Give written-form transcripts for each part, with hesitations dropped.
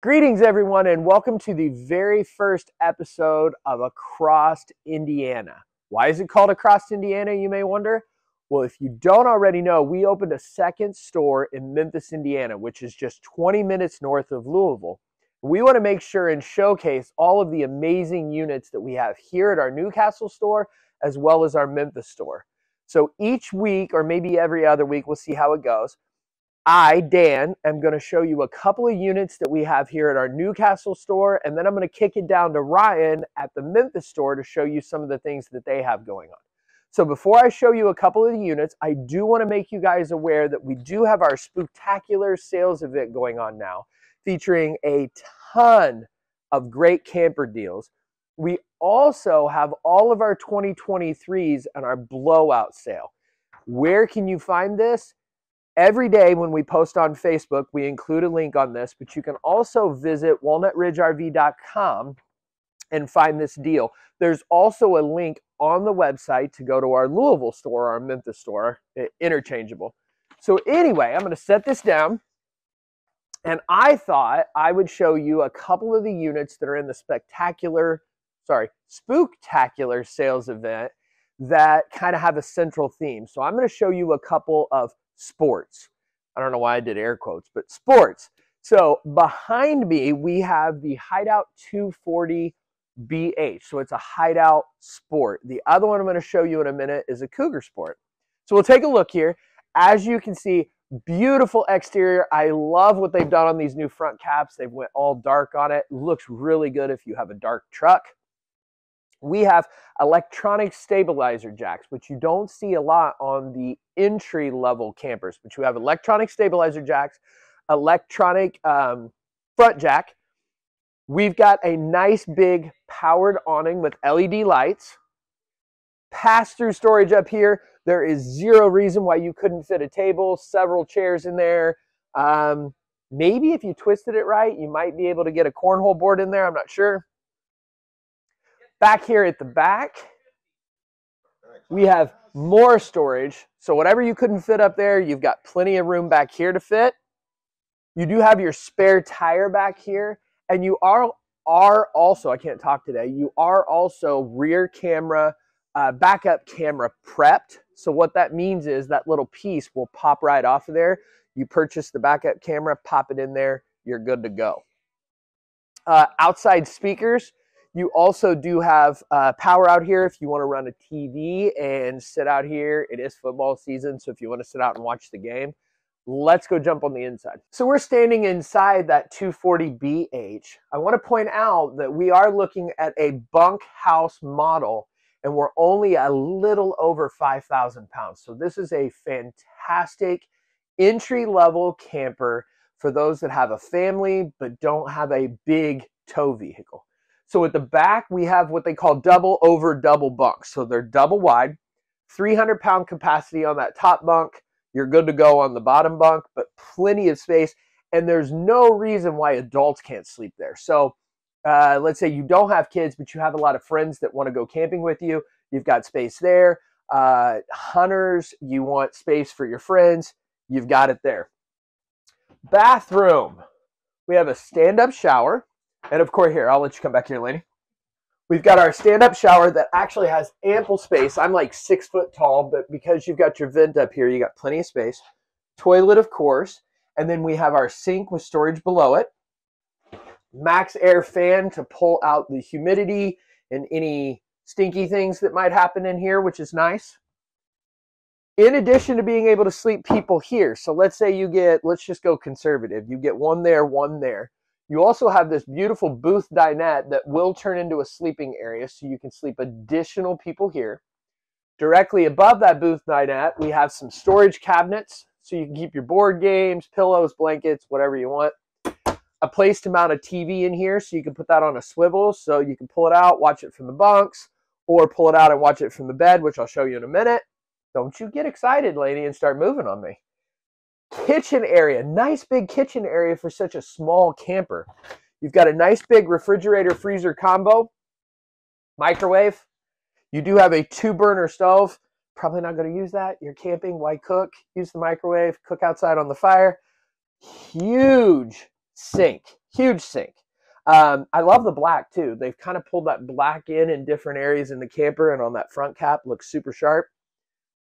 Greetings everyone and welcome to the very first episode of Across Indiana. Why is it called Across Indiana, you may wonder? Well, if you don't already know, we opened a second store in Memphis, Indiana, which is just 20 minutes north of Louisville. We want to make sure and showcase all of the amazing units that we have here at our New Castle store as well as our Memphis store. So each week, or maybe every other week, we'll see how it goes. I, Dan, am going to show you a couple of units that we have here at our New Castle store, and then I'm going to kick it down to Ryan at the Memphis store to show you some of the things that they have going on. So before I show you a couple of the units, I do want to make you guys aware that we do have our spooktacular sales event going on now, featuring a ton of great camper deals. We also have all of our 2023s and our blowout sale. Where can you find this? Every day when we post on Facebook, we include a link on this, but you can also visit walnutridgerv.com and find this deal. There's also a link on the website to go to our Louisville store, our Memphis store, interchangeable. So anyway, I'm going to set this down, and I thought I would show you a couple of the units that are in the spooktacular sales event that kind of have a central theme. So I'm going to show you a couple of sports. I don't know why I did air quotes, but sports. So behind me, we have the Hideout 240BH. So it's a Hideout Sport. The other one I'm going to show you in a minute is a Cougar Sport. So we'll take a look here. As you can see, beautiful exterior. I love what they've done on these new front caps. They've went all dark on it. Looks really good if you have a dark truck. We have electronic stabilizer jacks, which you don't see a lot on the entry-level campers, but you have electronic stabilizer jacks, electronic front jack. We've got a nice big powered awning with LED lights. Pass-through storage up here. There is zero reason why you couldn't fit a table, several chairs in there. Maybe if you twisted it right, you might be able to get a cornhole board in there. I'm not sure. Back here at the back, we have more storage. So whatever you couldn't fit up there, you've got plenty of room back here to fit. You do have your spare tire back here. And you are also, I can't talk today, you are also rear camera, backup camera prepped. So what that means is that little piece will pop right off of there. You purchase the backup camera, pop it in there, you're good to go. Outside speakers. You also do have power out here if you want to run a TV and sit out here. It is football season, so if you want to sit out and watch the game, let's go jump on the inside. So we're standing inside that 240BH. I want to point out that we are looking at a bunkhouse model, and we're only a little over 5,000 pounds. So this is a fantastic entry-level camper for those that have a family but don't have a big tow vehicle. So at the back, we have what they call double over double bunks. So they're double wide, 300-pound capacity on that top bunk. You're good to go on the bottom bunk, but plenty of space. And there's no reason why adults can't sleep there. So let's say you don't have kids, but you have a lot of friends that want to go camping with you. You've got space there. Hunters, you want space for your friends. You've got it there. Bathroom. We have a stand-up shower. And of course, here, I'll let you come back here, Lainey. We've got our stand-up shower that actually has ample space. I'm like 6 foot tall, but because you've got your vent up here, you got plenty of space. Toilet, of course. And then we have our sink with storage below it. Max air fan to pull out the humidity and any stinky things that might happen in here, which is nice. In addition to being able to sleep people here. So let's say you get, let's just go conservative. You get one there, one there. You also have this beautiful booth dinette that will turn into a sleeping area, so you can sleep additional people here. Directly above that booth dinette, we have some storage cabinets, so you can keep your board games, pillows, blankets, whatever you want. A place to mount a TV in here, so you can put that on a swivel, so you can pull it out, watch it from the bunks, or pull it out and watch it from the bed, which I'll show you in a minute. Don't you get excited, lady, and start moving on me. Kitchen area, nice big kitchen area for such a small camper. You've got a nice big refrigerator freezer combo, microwave. You do have a two burner stove. Probably not going to use that. You're camping, why cook? Use the microwave, cook outside on the fire. Huge sink, huge sink. I love the black too. They've kind of pulled that black in different areas in the camper and on that front cap, looks super sharp.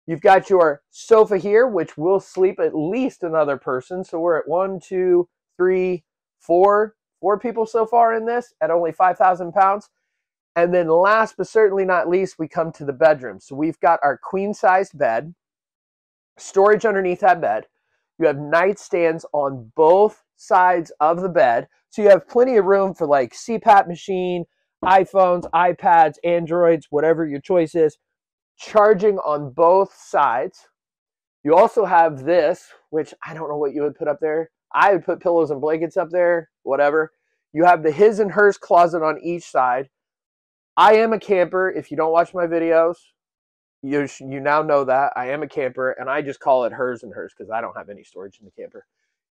You've got your sofa here, which will sleep at least another person. So we're at 4 people so far in this at only 5,000 pounds. And then last but certainly not least, we come to the bedroom. So we've got our queen-sized bed, storage underneath that bed. You have nightstands on both sides of the bed. So you have plenty of room for like CPAP machine, iPhones, iPads, Androids, whatever your choice is. Charging on both sides. You also have this, which I don't know what you would put up there. I would put pillows and blankets up there, whatever. You have the his and hers closet on each side. I am a camper. If you don't watch my videos, you now know that I am a camper, and I just call it hers and hers because I don't have any storage in the camper.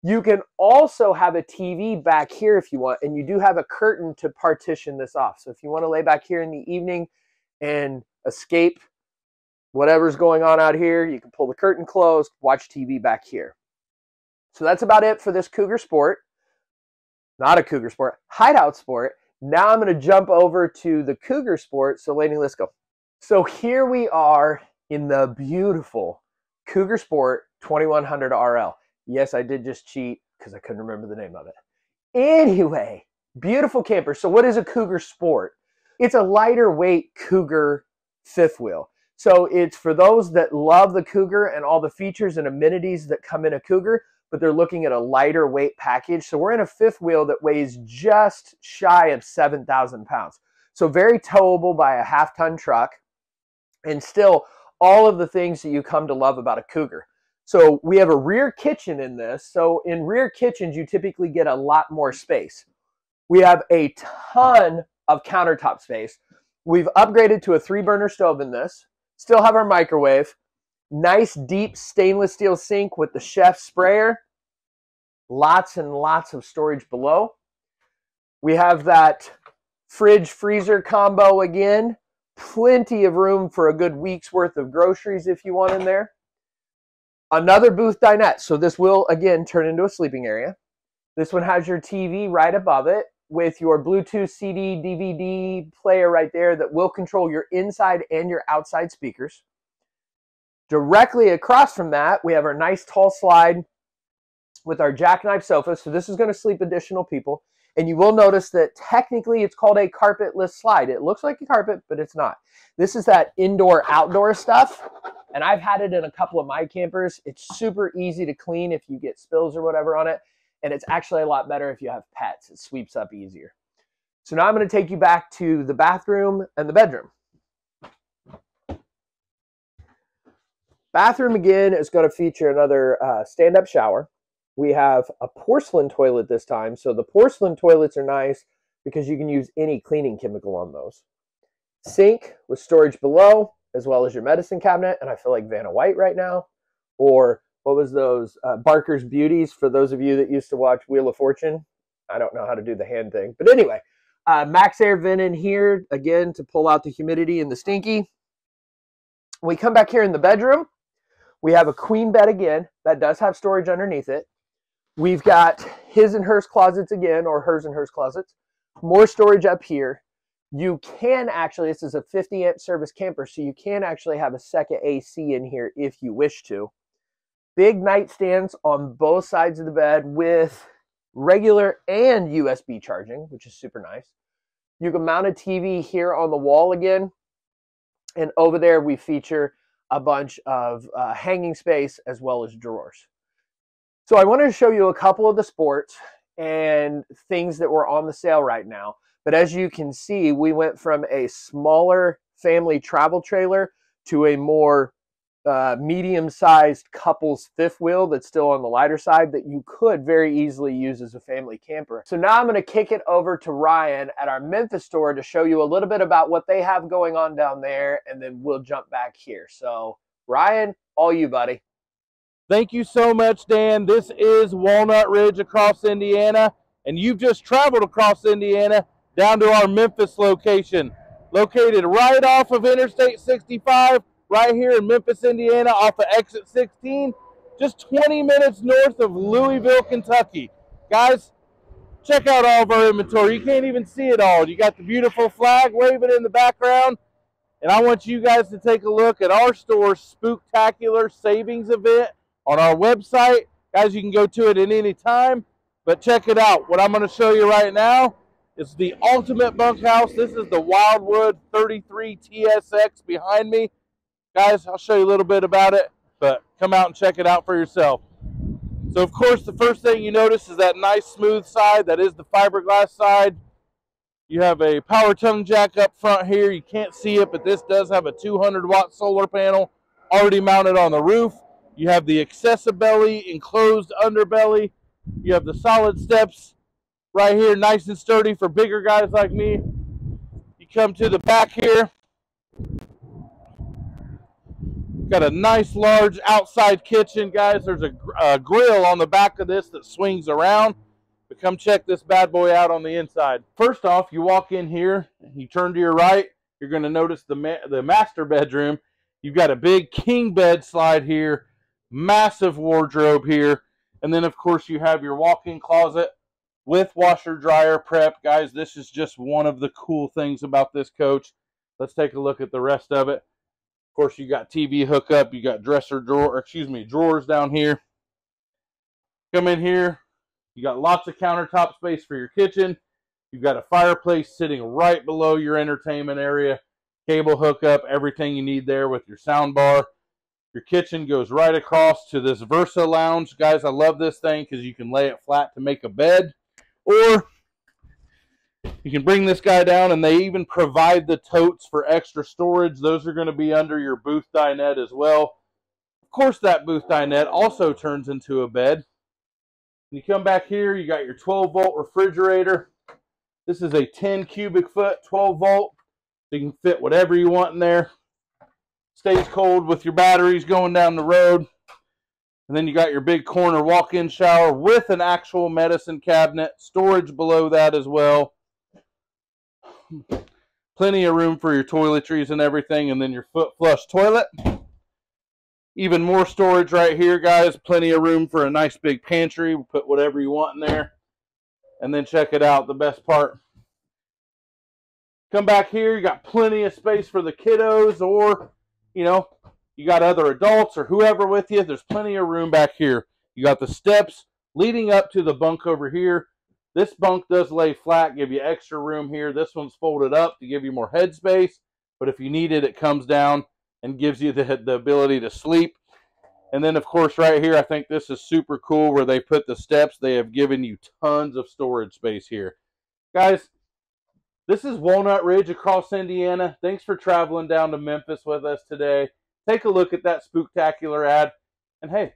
You can also have a TV back here if you want, and you do have a curtain to partition this off. So if you want to lay back here in the evening and escape whatever's going on out here, you can pull the curtain closed, watch TV back here. So that's about it for this Cougar Sport. Not a Cougar Sport, Hideout Sport. Now I'm going to jump over to the Cougar Sport. So lady, let's go. So here we are in the beautiful Cougar Sport 2100RL. Yes, I did just cheat because I couldn't remember the name of it. Anyway, beautiful camper. So what is a Cougar Sport? It's a lighter weight Cougar fifth wheel. So it's for those that love the Cougar and all the features and amenities that come in a Cougar, but they're looking at a lighter weight package. So we're in a fifth wheel that weighs just shy of 7,000 pounds. So very towable by a half-ton truck, and still all of the things that you come to love about a Cougar. So we have a rear kitchen in this. So in rear kitchens, you typically get a lot more space. We have a ton of countertop space. We've upgraded to a 3-burner stove in this. Still have our microwave, nice deep stainless steel sink with the chef sprayer, lots and lots of storage below. We have that fridge freezer combo again, plenty of room for a good week's worth of groceries if you want in there. Another booth dinette, so this will again turn into a sleeping area. This one has your TV right above it, with your Bluetooth, CD, DVD player right there that will control your inside and your outside speakers. Directly across from that, we have our nice tall slide with our jackknife sofa. So this is going to sleep additional people. And you will notice that technically it's called a carpetless slide. It looks like a carpet, but it's not. This is that indoor-outdoor stuff. And I've had it in a couple of my campers. It's super easy to clean if you get spills or whatever on it. And it's actually a lot better if you have pets. It sweeps up easier. So now I'm going to take you back to the bathroom and the bedroom. Bathroom again is going to feature another stand-up shower. We have a porcelain toilet this time. So the porcelain toilets are nice because you can use any cleaning chemical on those. Sink with storage below, as well as your medicine cabinet. And I feel like Vanna White right now, or what was those Barker's Beauties for those of you that used to watch Wheel of Fortune? I don't know how to do the hand thing. But anyway, max air vent in here, again, to pull out the humidity and the stinky. We come back here in the bedroom. We have a queen bed again that does have storage underneath it. We've got his and hers closets again, or hers and hers closets. More storage up here. You can actually, this is a 50-amp service camper, so you can actually have a second AC in here if you wish to. Big nightstands on both sides of the bed with regular and USB charging, which is super nice. You can mount a TV here on the wall again. And over there, we feature a bunch of hanging space as well as drawers. So I wanted to show you a couple of the sports and things that were on the sale right now. But as you can see, we went from a smaller family travel trailer to a more medium-sized couple's fifth wheel that's still on the lighter side that you could very easily use as a family camper. So now I'm going to kick it over to Ryan at our Memphis store to show you a little bit about what they have going on down there, and then we'll jump back here. So Ryan, all you, buddy. Thank you so much, Dan. This is Walnut Ridge Across Indiana, and you've just traveled across Indiana down to our Memphis location, located right off of Interstate 65, right here in Memphis, Indiana, off of exit 16, just 20 minutes north of Louisville, Kentucky. Guys, Check out all of our inventory. You can't even see it all. You got the beautiful flag waving in the background. And I want you guys to take a look at our store's spooktacular savings event on our website. Guys, you can go to it at any time, but check it out. What I'm going to show you right now is the ultimate bunkhouse. This is the Wildwood 33TSX behind me. Guys, I'll show you a little bit about it, but come out and check it out for yourself. So, of course, the first thing you notice is that nice smooth side. That is the fiberglass side. You have a power tongue jack up front here. You can't see it, but this does have a 200-watt solar panel already mounted on the roof. You have the accessibelly, enclosed underbelly. You have the solid steps right here, nice and sturdy for bigger guys like me. You come to the back here. Got a nice large outside kitchen, guys. There's a grill on the back of this that swings around. But come check this bad boy out on the inside. First off, you walk in here, you turn to your right, you're going to notice the master bedroom. You've got a big king bed slide here, massive wardrobe here, and then of course you have your walk-in closet with washer dryer prep. Guys, this is just one of the cool things about this coach. Let's take a look at the rest of it. Of course, you got TV hookup, you got drawers down here. Come in here. You got lots of countertop space for your kitchen. You've got a fireplace sitting right below your entertainment area. Cable hookup, everything you need there with your sound bar. Your kitchen goes right across to this Versa lounge. Guys, I love this thing because you can lay it flat to make a bed. Or you can bring this guy down, and they even provide the totes for extra storage. Those are going to be under your booth dinette as well. Of course, that booth dinette also turns into a bed. You come back here, you got your 12-volt refrigerator. This is a 10-cubic-foot, 12-volt. You can fit whatever you want in there. Stays cold with your batteries going down the road. And then you got your big corner walk-in shower with an actual medicine cabinet. Storage below that as well. Plenty of room for your toiletries and everything. And then your foot-flush toilet. Even more storage right here, guys. Plenty of room for a nice big pantry. We'll put whatever you want in there. And then check it out, the best part. Come back here, you got plenty of space for the kiddos, or, you know, you got other adults or whoever with you. There's plenty of room back here. You got the steps leading up to the bunk over here. This bunk does lay flat, give you extra room here. This one's folded up to give you more head space. But if you need it, it comes down and gives you the ability to sleep. And then, of course, right here, I think this is super cool where they put the steps. They have given you tons of storage space here. Guys, this is Walnut Ridge Across Indiana. Thanks for traveling down to Memphis with us today. Take a look at that spooktacular ad. And, hey,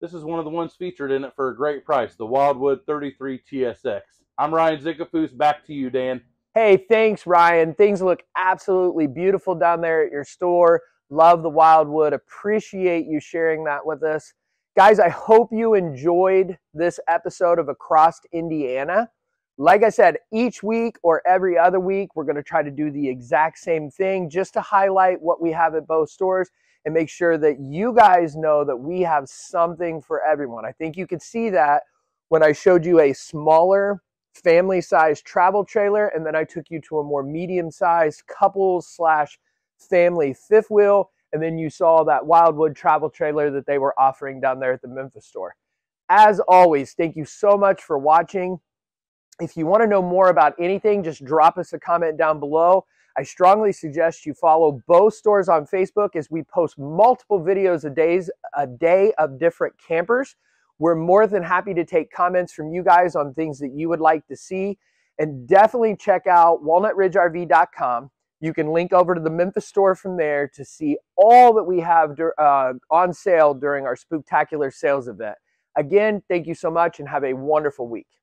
this is one of the ones featured in it for a great price, the Wildwood 33TSX. I'm Ryan Zickafoose. Back to you, Dan. Hey, thanks, Ryan. Things look absolutely beautiful down there at your store. Love the Wildwood. Appreciate you sharing that with us. Guys, I hope you enjoyed this episode of Across Indiana. Like I said, each week or every other week, we're going to try to do the exact same thing just to highlight what we have at both stores and make sure that you guys know that we have something for everyone. I think you could see that when I showed you a smaller family-sized travel trailer, and then I took you to a more medium-sized couples/family fifth wheel, and then you saw that Wildwood travel trailer that they were offering down there at the Memphis store. As always, thank you so much for watching. If you want to know more about anything, just drop us a comment down below. I strongly suggest you follow both stores on Facebook as we post multiple videos a day of different campers. We're more than happy to take comments from you guys on things that you would like to see, and definitely check out walnutridgerv.com. You can link over to the Memphis store from there to see all that we have on sale during our spooktacular sales event. Again, thank you so much and have a wonderful week.